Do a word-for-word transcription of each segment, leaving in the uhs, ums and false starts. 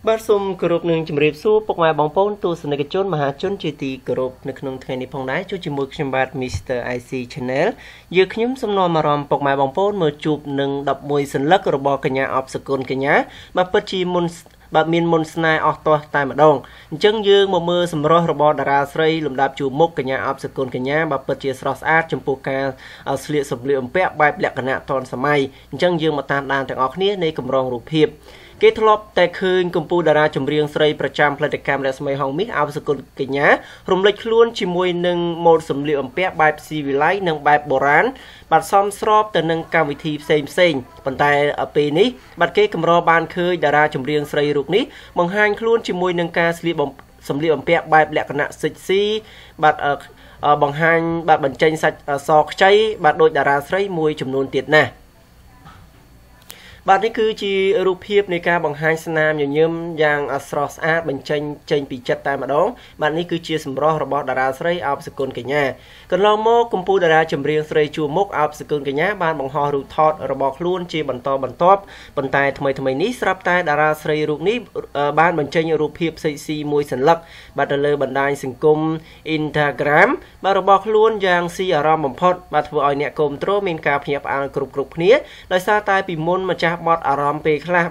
Bursum group nung chimrip soup, my bonpon to Senegajon, Mahachon, Chitty group, Naknum twenty pongai, Chuchimukim bat Mister I C Channel. You can some normal pok my bonpon, Mochup nung up moisen luck or balkanya of Sakon Kenya, Mapachi Muns. But mean months nine or twelve time along. Jung Yung Momer, some rough about the Ras Ray, Lumdap to Mokanya, Absacon Kenya, but purchase Ross Arch and Poker, a slits of blue and pet by black and at tons of my Jung Yung Matan and Ochni, Nakum Rong Roop Hip. Get lop, take her, compo, the Rachum Brings Ray, Pracham, play the cameras, my homie, Absacon Kenya, from Lake Clun, Chimoy Nung, more some blue and pet by Sea Light, Nung by Boran, but some shrub, the Nung come with heap, same saying, Pantai a penny, but Kay Kamro Ban Kur, the Rachum Brings Ray. Này, bằng hai luôn chỉ môi nâng ca xử lý bằng xử lý bằng pet bài lẹ cái nạn sạch si bạn ở bằng hai bạn bẩn chanh sạch sọt cháy bạn đội đà ra sấy môi chùm nôn tiệt nè bạn ấy cứ chỉ rụp hiệp này ca bằng hai snam nhiều nhôm giang sọt át bẩn chanh chanh bị chặt tai mà đó bạn ấy cứ chia sầm ro robot đà ra sấy áp sự côn cả nhà cần lo mốc công phu đà ra chùm riêng sấy chua mốc áp sự côn cả nhà bạn bằng ho rụp thọt robot luôn chia bẩn to bẩn top បន្តែថ្មីថ្មីនេះស្រាប់តែតារាស្រីរូបនេះបានបញ្ចេញរូបភាពសីស៊ីមួយសន្លឹកបាទទៅលើបណ្ដាញសង្គមអ៊ីនស្តាក្រាម Bikini, but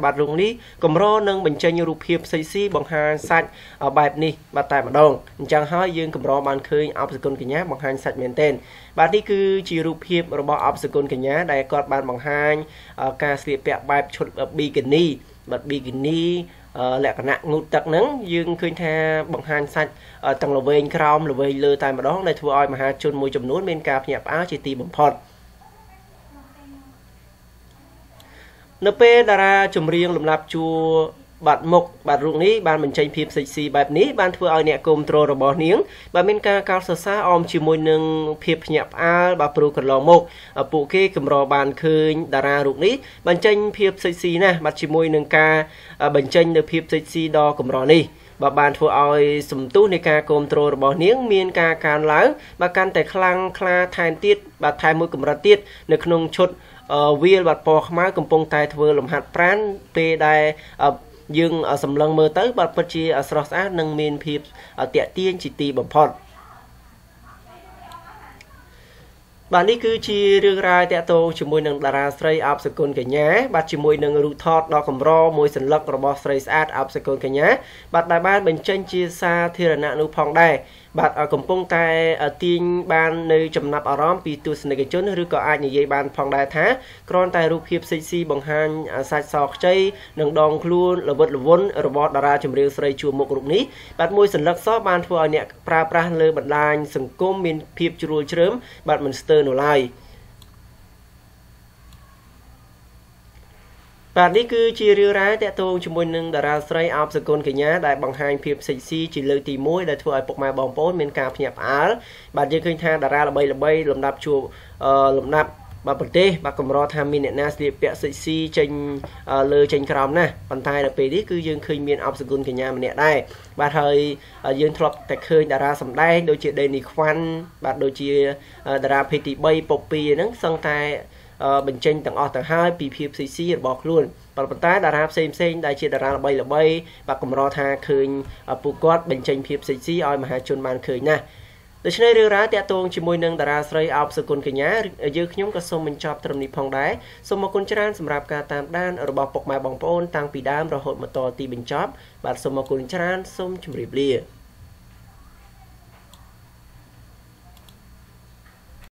bikini, uh, like an old duck nun, you could have behind such a tongue of way in crown, the way low time along, that were my hatch on much of noon, men cap yap out, chitty bump pot. No pay that I chum real lap to but mock, but rooney, ban and chain peeps, see by me, ban to our neck comb throw the morning, but minka carsa, om chimunung, peep yap al, but broken long mock, a poke, kumro ban kun, dara rooney, ban chain peeps, see na, but chimununka, a ban chain the peeps, see dog, kumroni. But ban to our some tunica comb throw the morning, minka can lang, but can take lang, cla, time tit, but time mukumra tit, the knung chut, a wheel, but pork mark, and pong tight whirl, and hat pran, pay die up. Nhưng ở sầm lăng mơ tới bật bật chia ở sọt át nâng miền phìp ở tiệm tiên chỉ tì bẩm phật. Bạn đi cứ chi riêng ra tiệm tô chỉ môi nâng đà sấy áp sự côn cả nhé. Bạn chỉ môi nâng rút thọt đo cầm ro môi sần lắc robot sấy át áp sự côn cả nhé. Bạn đại ban bình chân chia xa thì là nạn nụ phong đây. Bạn ở cầm bông tai ở tiên ban nơi chấm nắp ở róm pi tu sân cái chốn rứa có ai như vậy ban phong đại thá con tai rụp hiệp sexy bằng hàng sạch sọc chay nâng đong luôn là vật là vốn robot đà ra chấm riêng sấy chùa một group ní bạn môi sần lắc xóa ban thua nhẹ pra pra lơ bật lanh sừng côm miền hiệp chùa chớm bạn mình sờ nổ lại. Bạn đi cứ chia riêng ra để tôi cho mình nâng ra sấy áp sự côn cái nhá đại bằng hai phim sexy chỉ lơ tì mối để thua bọc mai bóng bóng miền cà nhập áo bạn chơi khinh than ra là bay là bay lồng đạp chùa lồng đạp bà bật tê bà cầm ro tham miền nè đẹp đẹp sexy tranh lơ tranh crom nè bàn tay là về đi cứ dương khinh miền áp sự côn cái nhá mình nè đây bà thời dương thọp tạch khơi ra sầm đây đôi chị đây nỉ khoan bà đôi chị ra phê tì bay bọc pì nắng sang tay bình chênh tầng hai tầng hai bị phim xì xì bọc luôn và bản tái đà ra xem xem đại chia đà ra là bay là bay và cùng lo tha khơi phụ quát bình chênh phim xì xì oi mà hai chôn màn khơi nè từ trên đây đưa ra tiệt tuồng chỉ môi nâng đà ra sấy áp sự côn cái nhá dư nhóm các số mình chọc trầm nịp phong đá số một con trăn sầm rạp cả tam đan ở bọc bọc mai bóng pôn tăng pì đam rồi hội một tò tì bình chóp và số một con trăn xôm chìm rìp lìa